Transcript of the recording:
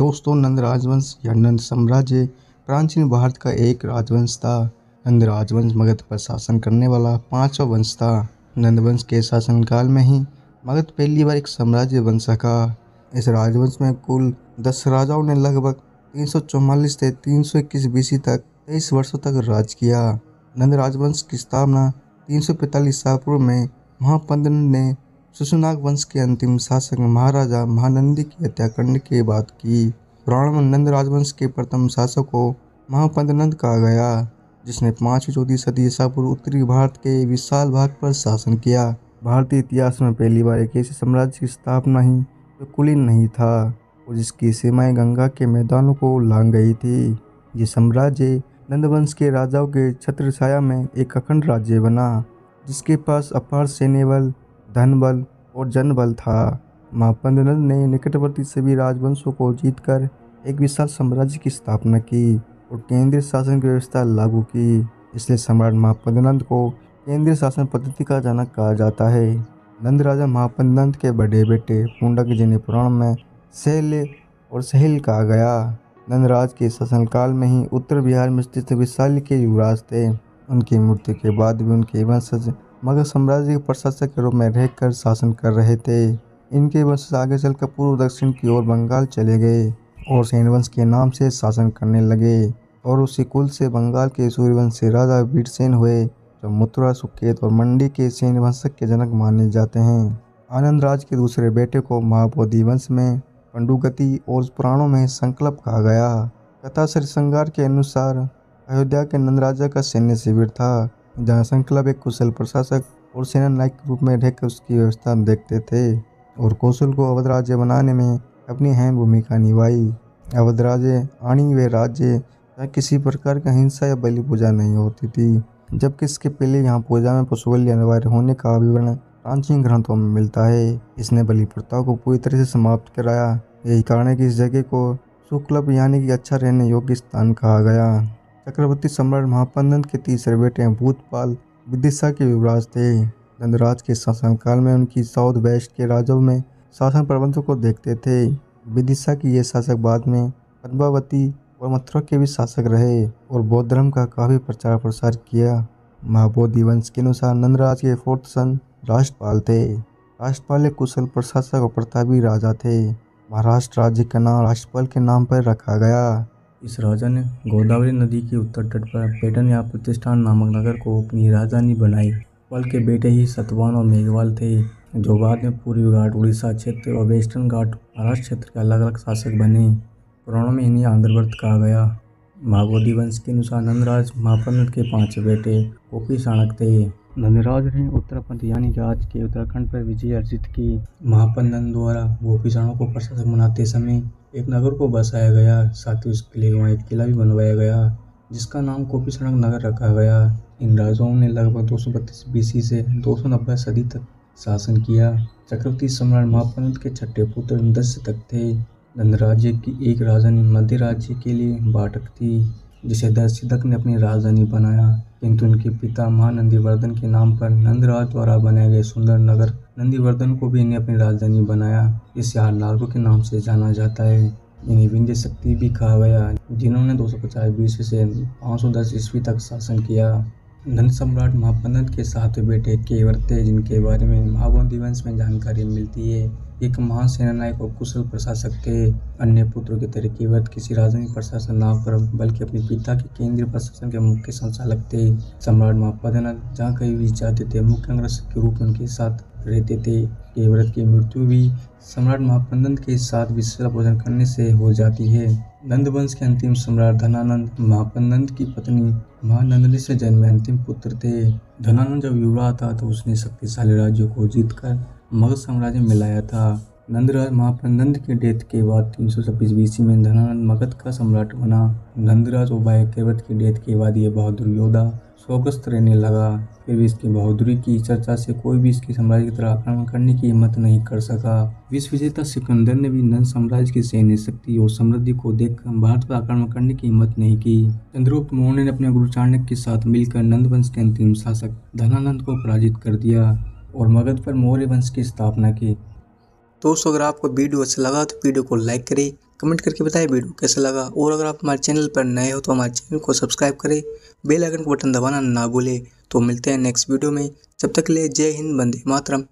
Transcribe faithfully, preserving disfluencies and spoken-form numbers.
दोस्तों नंद राजवंश या नंद साम्राज्य प्राचीन भारत का एक राजवंश था। नंद राजवंश मगध पर शासन करने वाला पांचवा वंश था। नंद वंश के शासनकाल में ही मगध पहली बार एक साम्राज्य बन सका। इस राजवंश में कुल दस राजाओं ने लगभग तीन सौ चौवालीस से तीन सौ इक्कीस बीसी तक तेईस वर्षों तक राज किया। नंद राजवंश की स्थापना तीन सौ पैंतालीस साल पूर्व में महापंत ने सुशुनाग वंश के अंतिम शासक महाराजा महानंदी की हत्या करने के बाद की। पुराण में नंद राजवंश के प्रथम शासक को महापंत नंद कहा गया, जिसने पाँचवीं चौथी सदी ईसा पूर्व उत्तरी भारत के विशाल भाग पर शासन किया। भारतीय इतिहास में पहली बार एक ऐसे साम्राज्य की स्थापना ही जो कुलीन नहीं था और जिसकी सीमाएं गंगा के मैदानों को लांग गई थी। ये साम्राज्य नंदवंश के राजाओं के छत्रछाया में एक अखंड राज्य बना, जिसके पास अपार सैन्य बल, धन बल और जनबल था। महापंत नंद ने निकटवर्ती सभी राजवंशों को जीतकर एक विशाल साम्राज्य की स्थापना की और केंद्रीय शासन की व्यवस्था लागू की। इसलिए सम्राट महापंत नंद को केंद्रीय शासन पद्धति का जनक कहा जाता है। नंद राजा महापंत नंद के बड़े बेटे पुंडक जिन्हें पुराण में शैल्य और सहेल कहा गया, नंदराज के शासनकाल में ही उत्तर बिहार में स्थित विशाल के युवराज थे। उनकी मृत्यु के बाद भी उनके वंशज मगध साम्राज्य के प्रशासक के रूप में रहकर शासन कर रहे थे। इनके वंशज आगे चलकर पूर्व दक्षिण की ओर बंगाल चले गए और सेन वंश के नाम से शासन करने लगे और उसी कुल से बंगाल के सूर्यवंश से राजा वीरसेन हुए, जो मथुरा, सुकेत और मंडी के सेन वंशक के जनक माने जाते हैं। आनंद राज के दूसरे बेटे को महाबोधि वंश में पंडुगति और पुराणों में संकल्प कहा गया। कथा श्री श्रृंगार के अनुसार अयोध्या के नंदराजा का सैन्य शिविर था, जहाँ संकल्प एक कुशल प्रशासक और सेना नायक के रूप में रहकर उसकी व्यवस्था देखते थे और कौशल को अवध राज्य बनाने में अपनी अहम भूमिका निभाई। अवध राज्य आणी वे राज्य जहाँ किसी प्रकार की हिंसा या बलि पूजा नहीं होती थी, जबकि इसके पहले यहाँ पूजा में पशु बलि अनिवार्य होने का विवरण प्राचीन ग्रंथों में मिलता है। इसने बलि प्रथा को पूरी तरह से समाप्त कराया। यही कारण है कि इस जगह को शुक्लब यानी कि अच्छा रहने योग्य स्थान कहा गया। चक्रवर्ती सम्राट महापंत नंद के तीसरे बेटे भूतपाल विदिशा के युवराज थे। नंदराज के शासनकाल में उनकी साउथ वेस्ट के राजाओं में शासन प्रबंधों को देखते थे। विदिशा के ये शासक बाद में पद्मावती और मथुरा के भी शासक रहे और बौद्ध धर्म का काफ़ी प्रचार प्रसार किया। महाबोधि वंश के अनुसार नंदराज के फोर्थ सन राष्ट्रपाल थे। राष्ट्रपाल एक कुशल प्रशासक और प्रतापी राजा थे। महाराष्ट्र राज्य का नाम राष्ट्रपाल के नाम पर रखा गया। इस राजा ने गोदावरी नदी के उत्तर तट पर पेटन या प्रतिष्ठान नामक नगर को अपनी राजधानी बनाई। पाल के बेटे ही सतवान और मेघवाल थे, जो बाद में पूर्वी घाट, उड़ीसा क्षेत्र और वेस्टर्न घाट, महाराष्ट्र क्षेत्र के अलग अलग शासक बने। पुराणों में इन्हें आंध्रवर्त कहा गया। महाबोधि वंश के अनुसार नंदराज महापंत के पांच बेटे कोपी चाणक थे। नंदराज ने उत्तराखंड यानी कि आज के उत्तराखंड पर विजय अर्जित की। महापंत नंद द्वारा गोपी चाणक को प्रशासक बनाते समय एक नगर को बसाया गया, साथ ही उस किले को एक किला भी बनवाया गया, जिसका नाम कोपी चाणक नगर रखा गया। इन राजाओं ने लगभग दो सौ बत्तीस बीसी से दो सौ नब्बे सदी तक शासन किया। चक्रवर्ती सम्राट महापंत के छठे पुत्र नंदस्य तक थे। नंदराज्य की एक राजधानी मध्य राज्य के लिए बाटक थी, जिसे दशरथ ने अपनी राजधानी बनाया, किंतु उनके पिता महानंदीवर्धन के नाम पर नंदराज द्वारा बनाए गए सुंदर नगर नंदीवर्धन को भी इन्हें अपनी राजधानी बनाया। इसे हारनागो के नाम से जाना जाता है। इन्हें विंध्य शक्ति भी कहा गया, जिन्होंने दो सौ पचास बीसवी से पाँच सौ दस ईस्वी तक शासन किया। नंद सम्राट महापंत के सातवें बेटे केवर थे, जिनके बारे में महाबोधि वंश में जानकारी मिलती है। एक महान सेनानायक और कुशल प्रशासक थे। अन्य पुत्रों के तरह केवर किसी राजनीतिक प्रशासन ना पर बल्कि अपने पिता के केंद्रीय प्रशासन के मुख्य संचालक थे। सम्राट महापंत नंद जहाँ कहीं भी जाते थे, मुख्य अंगरक्षक के रूप में उनके साथ रहते थे। केवरत की मृत्यु भी सम्राट महापंत नंद के साथ विशाल भोजन करने से हो जाती है। नंदवंश के अंतिम सम्राट धनानंद महापंत नंद की पत्नी महानंदिनी से जन्मे अंतिम पुत्र थे। धनानंद जब युवा था तो उसने शक्तिशाली राज्यों को जीतकर मगध साम्राज्य में मिलाया था। नंदराज महापंत नंद के डेथ के बाद तीन सौ छब्बीस बीसी में धनानंद मगध का सम्राट बना। नंदराज ओबाय केवरत की डेथ के बाद ये बहादुर योद्धा स्वर्गस्थ रहने लगा। फिर भी इसकी बहादुरी की चर्चा से कोई भी इसकी साम्राज्य की तरह आक्रमण करने की हिम्मत नहीं कर सका। विश्व विजेता सिकंदर ने भी नंद साम्राज्य की सैन्य शक्ति और समृद्धि को देखकर भारत पर आक्रमण करने की हिम्मत नहीं की। चंद्रगुप्त मौर्य ने अपने गुरु चाणक्य के साथ मिलकर नंदवंश के अंतिम शासक धनानंद को पराजित कर दिया और मगध पर मौर्य वंश की स्थापना की। दोस्तों अगर आपको वीडियो अच्छा लगा तो वीडियो को लाइक करें, कमेंट करके बताएं वीडियो कैसा लगा। और अगर आप हमारे चैनल पर नए हो तो हमारे चैनल को सब्सक्राइब करें, बेल आइकन का बटन दबाना ना भूलें। तो मिलते हैं नेक्स्ट वीडियो में, जब तक के लिए जय हिंद, वंदे मातरम।